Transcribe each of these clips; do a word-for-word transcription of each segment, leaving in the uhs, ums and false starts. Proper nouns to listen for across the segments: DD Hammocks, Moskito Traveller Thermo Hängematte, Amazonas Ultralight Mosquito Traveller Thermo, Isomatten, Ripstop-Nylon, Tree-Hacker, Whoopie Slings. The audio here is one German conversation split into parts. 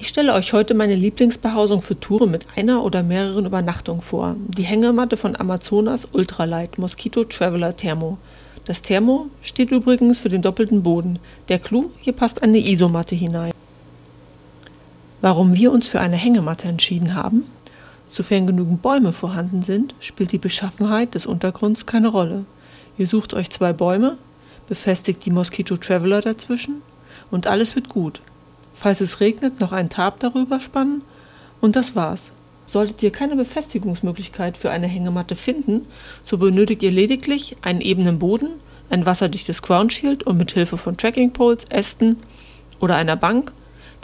Ich stelle euch heute meine Lieblingsbehausung für Touren mit einer oder mehreren Übernachtungen vor. Die Hängematte von Amazonas Ultralight Mosquito Traveller Thermo. Das Thermo steht übrigens für den doppelten Boden. Der Clou, hier passt eine Isomatte hinein. Warum wir uns für eine Hängematte entschieden haben? Sofern genügend Bäume vorhanden sind, spielt die Beschaffenheit des Untergrunds keine Rolle. Ihr sucht euch zwei Bäume, befestigt die Mosquito Traveller dazwischen und alles wird gut. Falls es regnet, noch einen Tarp darüber spannen und das war's. Solltet ihr keine Befestigungsmöglichkeit für eine Hängematte finden, so benötigt ihr lediglich einen ebenen Boden, ein wasserdichtes Ground Shield und mit Hilfe von Trekking Poles, Ästen oder einer Bank,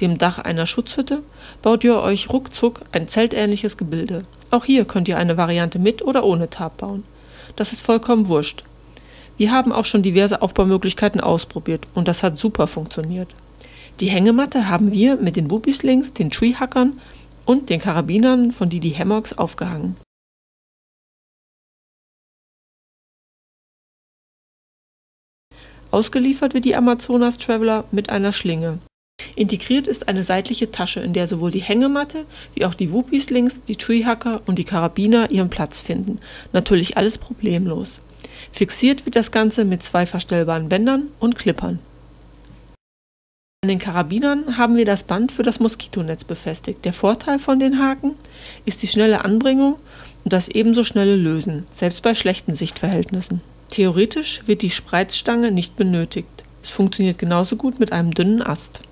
dem Dach einer Schutzhütte, baut ihr euch ruckzuck ein zeltähnliches Gebilde. Auch hier könnt ihr eine Variante mit oder ohne Tarp bauen. Das ist vollkommen wurscht. Wir haben auch schon diverse Aufbaumöglichkeiten ausprobiert und das hat super funktioniert. Die Hängematte haben wir mit den Whoopie Slings, den Tree-Hackern und den Karabinern von D D Hammocks aufgehangen. Ausgeliefert wird die Amazonas Traveller mit einer Schlinge. Integriert ist eine seitliche Tasche, in der sowohl die Hängematte wie auch die Whoopie Slings, die Tree-Hacker und die Karabiner ihren Platz finden. Natürlich alles problemlos. Fixiert wird das Ganze mit zwei verstellbaren Bändern und Klippern. An den Karabinern haben wir das Band für das Moskitonetz befestigt. Der Vorteil von den Haken ist die schnelle Anbringung und das ebenso schnelle Lösen, selbst bei schlechten Sichtverhältnissen. Theoretisch wird die Spreizstange nicht benötigt. Es funktioniert genauso gut mit einem dünnen Ast.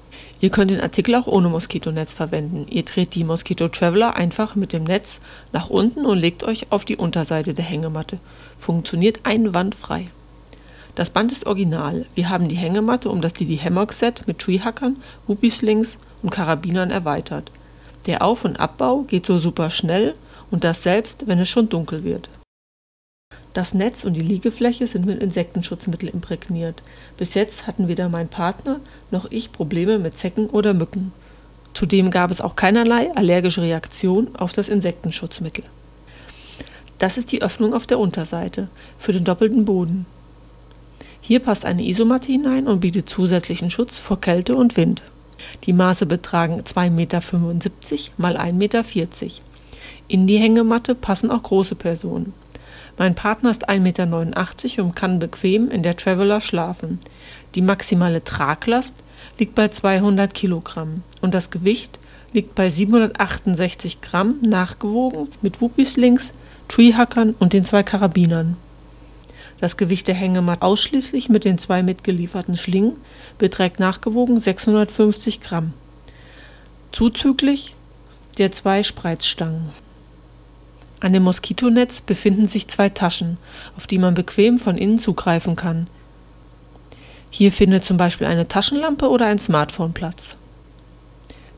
Ihr könnt den Artikel auch ohne Moskitonetz verwenden. Ihr dreht die Mosquito Traveller einfach mit dem Netz nach unten und legt euch auf die Unterseite der Hängematte. Funktioniert einwandfrei. Das Band ist original. Wir haben die Hängematte um das D D-Hammock-Set mit Tree-Hackern, Whoopie Slings und Karabinern erweitert. Der Auf- und Abbau geht so super schnell und das selbst, wenn es schon dunkel wird. Das Netz und die Liegefläche sind mit Insektenschutzmittel imprägniert. Bis jetzt hatten weder mein Partner noch ich Probleme mit Zecken oder Mücken. Zudem gab es auch keinerlei allergische Reaktion auf das Insektenschutzmittel. Das ist die Öffnung auf der Unterseite für den doppelten Boden. Hier passt eine Isomatte hinein und bietet zusätzlichen Schutz vor Kälte und Wind. Die Maße betragen zwei Komma fünfundsiebzig Meter x ein Komma vierzig Meter. In die Hängematte passen auch große Personen. Mein Partner ist ein Meter neunundachtzig und kann bequem in der Traveller schlafen. Die maximale Traglast liegt bei zweihundert Kilogramm und das Gewicht liegt bei siebenhundertachtundsechzig Gramm nachgewogen mit Whoopie Slings, Tree-Hackern und den zwei Karabinern. Das Gewicht der Hängematte ausschließlich mit den zwei mitgelieferten Schlingen beträgt nachgewogen sechshundertfünfzig Gramm, zuzüglich der zwei Spreizstangen. An dem Moskitonetz befinden sich zwei Taschen, auf die man bequem von innen zugreifen kann. Hier findet zum Beispiel eine Taschenlampe oder ein Smartphone Platz.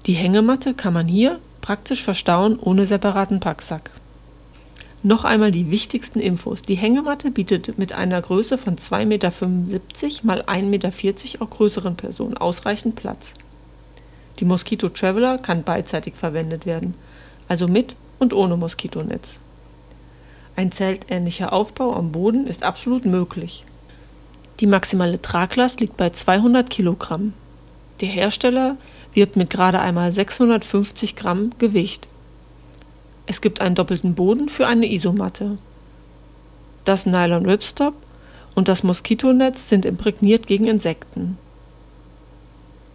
Die Hängematte kann man hier praktisch verstauen ohne separaten Packsack. Noch einmal die wichtigsten Infos. Die Hängematte bietet mit einer Größe von zwei Komma fünfundsiebzig Meter x ein Komma vierzig Meter auch größeren Personen ausreichend Platz. Die Mosquito Traveller kann beidseitig verwendet werden, also mit und ohne Moskitonetz. Ein zeltähnlicher Aufbau am Boden ist absolut möglich. Die maximale Traglast liegt bei zweihundert Kilogramm. Der Hersteller wirbt mit gerade einmal sechshundertfünfzig Gramm Gewicht. Es gibt einen doppelten Boden für eine Isomatte. Das Nylon Ripstop und das Moskitonetz sind imprägniert gegen Insekten.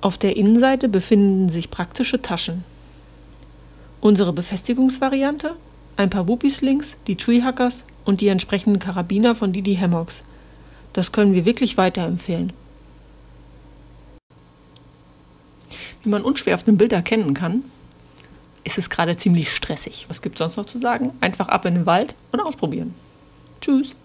Auf der Innenseite befinden sich praktische Taschen. Unsere Befestigungsvariante? Ein paar Whoopie Slings, die Tree Hackers und die entsprechenden Karabiner von D D Hammocks. Das können wir wirklich weiterempfehlen. Wie man unschwer auf dem Bild erkennen kann, es ist gerade ziemlich stressig. Was gibt es sonst noch zu sagen? Einfach ab in den Wald und ausprobieren. Tschüss!